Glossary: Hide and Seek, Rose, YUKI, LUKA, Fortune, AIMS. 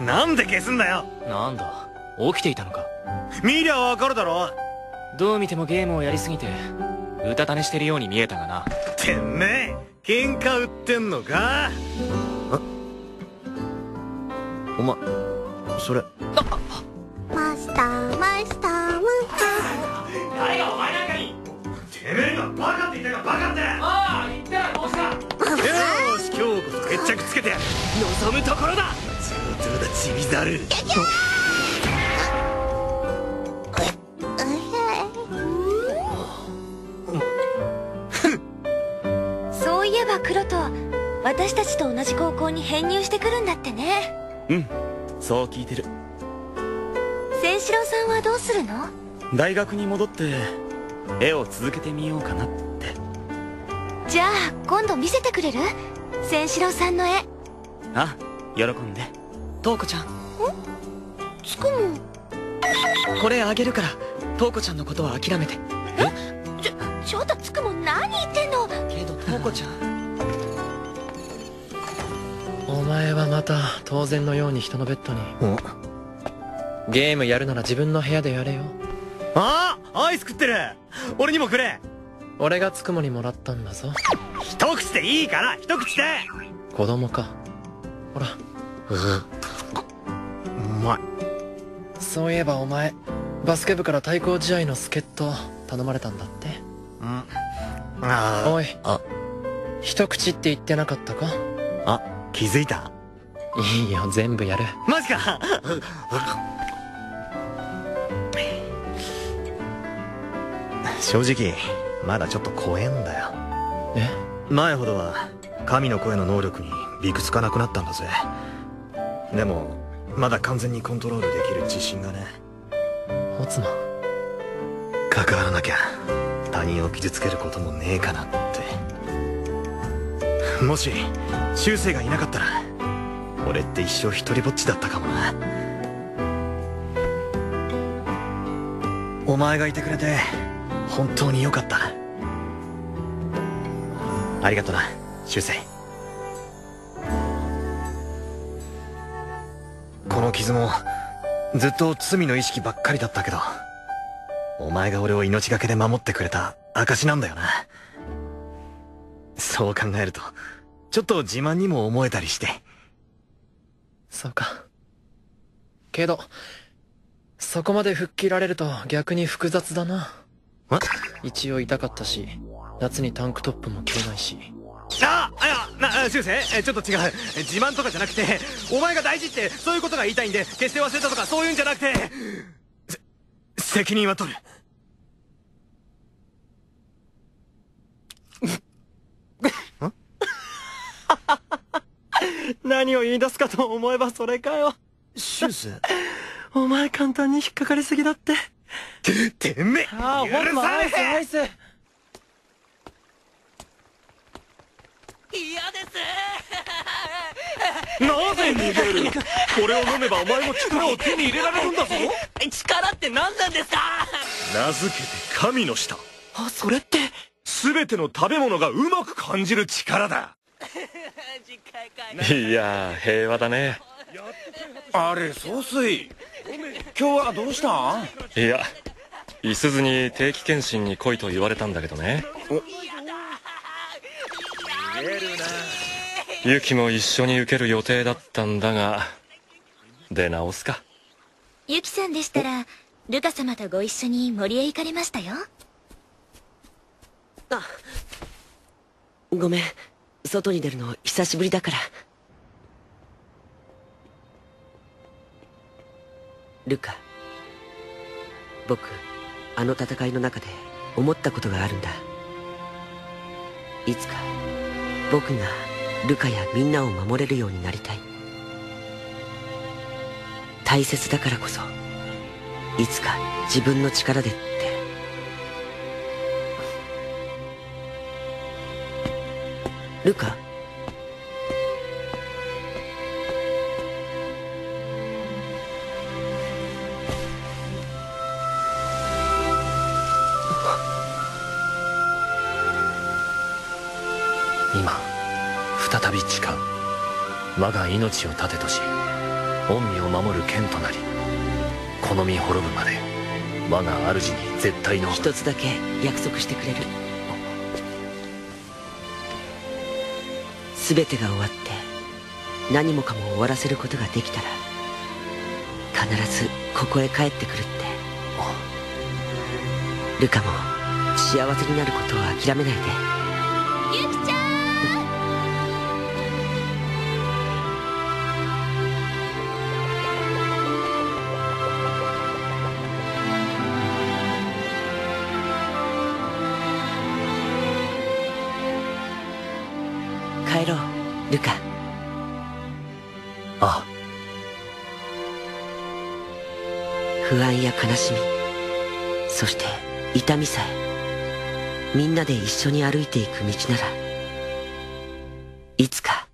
なんで消すんだよ。なんだ、起きていたのか。見りゃわかるだろ。どう見てもゲームをやりすぎてうたた寝してるように見えたがな。てめえ喧嘩売ってんのか。お前それマスターマスターマスター。誰がお前なんかに。てめえがバカって言ったかバカって。ああ言ったらどうした。よし今日こそ決着つけて望むところだ。上等だチビザル。そういえば黒と私たちと同じ高校に編入してくるんだってね。うん、そう聞いてる。千四郎さんはどうするの？大学に戻って絵を続けてみようかなって。じゃあ今度見せてくれる？千四郎さんの絵。あ、喜んで。塔子ちゃん。ん？つくも。これあげるから塔子ちゃんのことは諦めて。え？ちょっとつくも何言ってんの？けど塔子ちゃん。お前はまた当然のように人のベッドに。ゲームやるなら自分の部屋でやれよ。ああ、アイス食ってる。俺にもくれ。俺がつくもにもらったんだぞ。一口でいいから一口で。子供か。ほら。うまい。そういえばお前バスケ部から対抗試合の助っ人頼まれたんだって。うん。ああ、おい、あ、一口って言ってなかったか。あ、気づいた？いいよ、全部やる。マジか。正直まだちょっと怖えんだよ。え？前ほどは神の声の能力にびくつかなくなったんだぜ。でもまだ完全にコントロールできる自信がね。ホツマン、関わらなきゃ他人を傷つけることもねえかなって。もし修正がいなかったら俺って一生一人ぼっちだったかもな。お前がいてくれて本当によかった。ありがとな修正。この傷もずっと罪の意識ばっかりだったけど、お前が俺を命がけで守ってくれた証なんだよな。そう考えるとちょっと自慢にも思えたりして。そうか。けど、そこまで吹っ切られると逆に複雑だな。一応痛かったし、夏にタンクトップも着れないし。いや、修正、ちょっと違う。自慢とかじゃなくて、お前が大事って、そういうことが言いたいんで、決して忘れたとかそういうんじゃなくて、責任は取る。何を言い出すかと思えばそれかよ。シューズ。お前簡単に引っかかりすぎだって。てめえ。ああ、許さねえ。アイス。嫌です。なぜ逃げる？これを飲めばお前も力を手に入れられるんだぞ。力って何なんですか？名付けて神の舌。あ、それって。全ての食べ物がうまく感じる力だ。いや平和だね。あれ総帥、今日はどうしたん？いや、いすずに定期検診に来いと言われたんだけどね。ユキも一緒に受ける予定だったんだが出直すか。ユキさんでしたらルカ様とご一緒に森へ行かれましたよ。あ、ごめん、外に出るの久しぶりだから。ルカ、僕あの戦いの中で思ったことがあるんだ。いつか僕がルカやみんなを守れるようになりたい。大切だからこそいつか自分の力でって。ルカ？今再び誓う。我が命を盾とし御身を守る剣となり、この身滅ぶまで我が主に絶対の一つだけ約束してくれる。全てが終わって何もかも終わらせることができたら必ずここへ帰ってくるって。ルカも幸せになることを諦めないで。ユキちゃん、帰ろう、ルカ。ああ。不安や悲しみ、そして痛みさえ、みんなで一緒に歩いていく道ならいつか